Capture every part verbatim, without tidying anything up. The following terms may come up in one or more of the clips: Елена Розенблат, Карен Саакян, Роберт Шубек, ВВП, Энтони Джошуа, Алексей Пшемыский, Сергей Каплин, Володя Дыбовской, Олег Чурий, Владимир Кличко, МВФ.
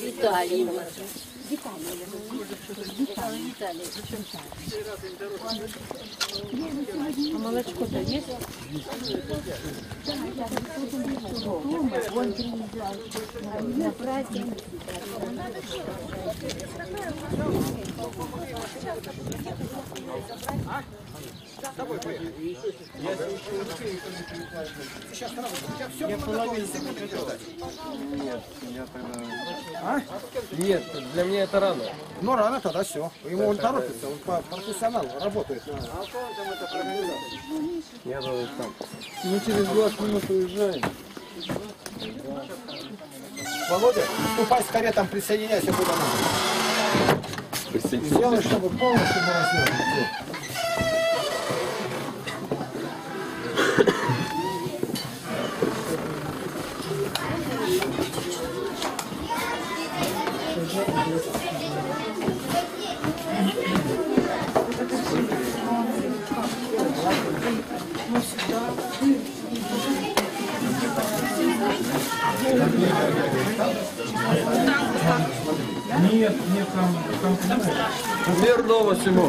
Виталий. Виталий. Виталий. А молочко-то есть? Я половину не Нет, я тогда... А? Нет, для меня это рано. Ну, рано тогда все. Ему да, он торопится, да, он по профессионалу работает. А он там это проверял? Я должен там. Мы через двадцать минут уезжаем. Да. Володя, ступай скорее там, присоединяйся куда надо. Присоединяйся. Сделай, чтобы полностью было. Нет, нет, там, там, там, там. Мирного всему.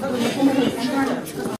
Как